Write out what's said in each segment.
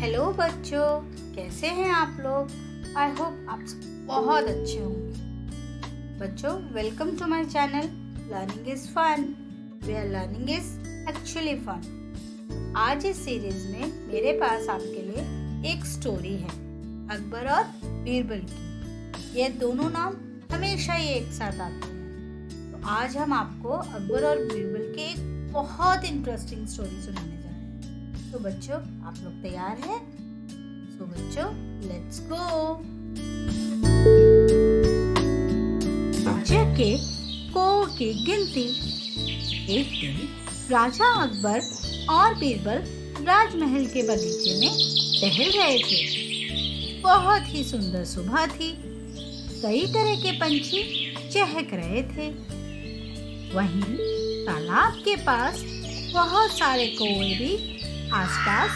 Hello बच्चों, कैसे हैं आप लोग। आई होप आप बहुत अच्छे होंगे। बच्चों, welcome to my channel learning is fun, where learning is actually fun. आज इस सीरीज में मेरे पास आपके लिए एक स्टोरी है, अकबर और बीरबल की। ये दोनों नाम हमेशा ही एक साथ आते हैं। तो आज हम आपको अकबर और बीरबल की एक बहुत इंटरेस्टिंग स्टोरी सुनाने। तो बच्चों, आप लोग तैयार हैं? तो बच्चों, लेट्स गो। राजा के कोह की गिनती। एक दिन राजा अकबर और बीरबल राजमहल के बगीचे में टहल रहे थे। बहुत ही सुंदर सुबह थी। कई तरह के पंछी चहक रहे थे। वहीं तालाब के पास बहुत सारे कौवे भी आसपास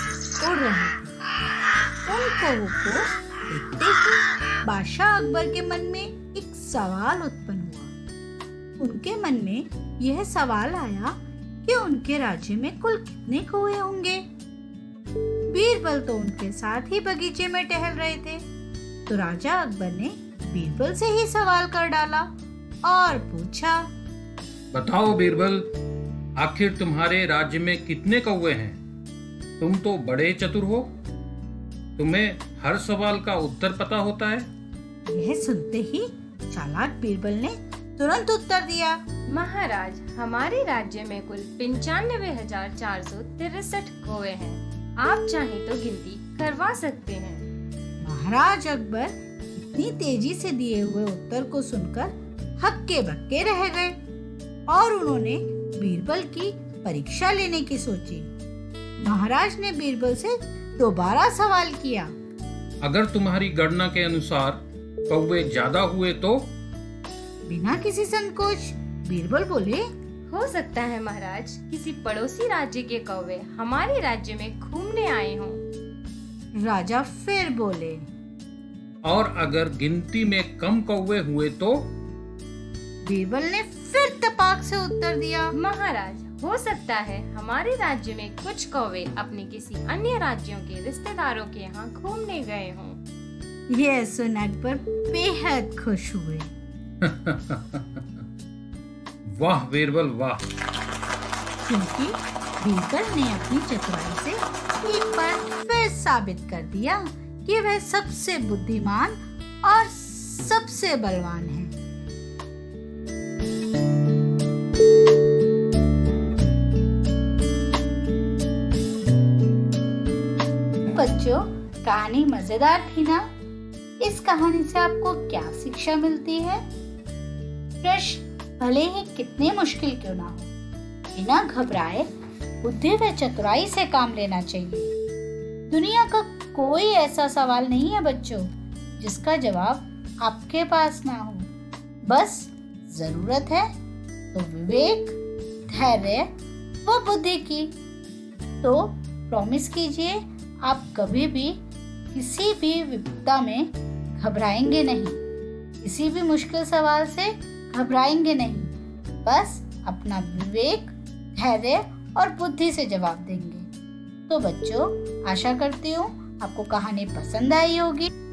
उड़ रहे थे। उन कौवों को देखते ही बादशाह अकबर के मन में एक सवाल उत्पन्न हुआ। उनके मन में यह सवाल आया कि उनके राज्य में कुल कितने कौवे होंगे। बीरबल तो उनके साथ ही बगीचे में टहल रहे थे। तो राजा अकबर ने बीरबल से ही सवाल कर डाला और पूछा, बताओ बीरबल, आखिर तुम्हारे राज्य में कितने कौवे हैं? तुम तो बड़े चतुर हो, तुम्हें हर सवाल का उत्तर पता होता है। यह सुनते ही चालाक बीरबल ने तुरंत उत्तर दिया, महाराज, हमारे राज्य में कुल 95,463 कौवे हैं। आप चाहे तो गिनती करवा सकते हैं। महाराज अकबर इतनी तेजी से दिए हुए उत्तर को सुनकर हक्के बक्के रह गए और उन्होंने बीरबल की परीक्षा लेने की सोची। महाराज ने बीरबल से दोबारा सवाल किया, अगर तुम्हारी गणना के अनुसार कौवे ज्यादा हुए तो? बिना किसी संकोच बीरबल बोले, हो सकता है महाराज, किसी पड़ोसी राज्य के कौवे हमारे राज्य में घूमने आए हों। राजा फिर बोले, और अगर गिनती में कम कौवे हुए तो? बीरबल ने फिर तपाक से उत्तर दिया, महाराज, हो सकता है हमारे राज्य में कुछ कौवे अपने किसी अन्य राज्यों के रिश्तेदारों के यहाँ घूमने गए हों। यह सुन अकबर बेहद खुश हुए। वाह बीरबल वाह, क्योंकि बीरबल ने अपनी चतुराई से एक बार फिर साबित कर दिया कि वह सबसे बुद्धिमान और सबसे बलवान है। बच्चों, कहानी मजेदार थी ना। इस कहानी से आपको क्या शिक्षा मिलती है? प्रश्न भले ही कितने मुश्किल क्यों ना हो, बिना घबराए बुद्धि व चतुराई से काम लेना चाहिए। दुनिया का कोई ऐसा सवाल नहीं है बच्चों, जिसका जवाब आपके पास ना हो। बस जरूरत है तो विवेक, धैर्य व बुद्धि की। तो प्रॉमिस कीजिए, आप कभी भी किसी भी विपदा में घबराएंगे नहीं, किसी भी मुश्किल सवाल से घबराएंगे नहीं। बस अपना विवेक, धैर्य और बुद्धि से जवाब देंगे। तो बच्चों, आशा करती हूँ आपको कहानी पसंद आई होगी।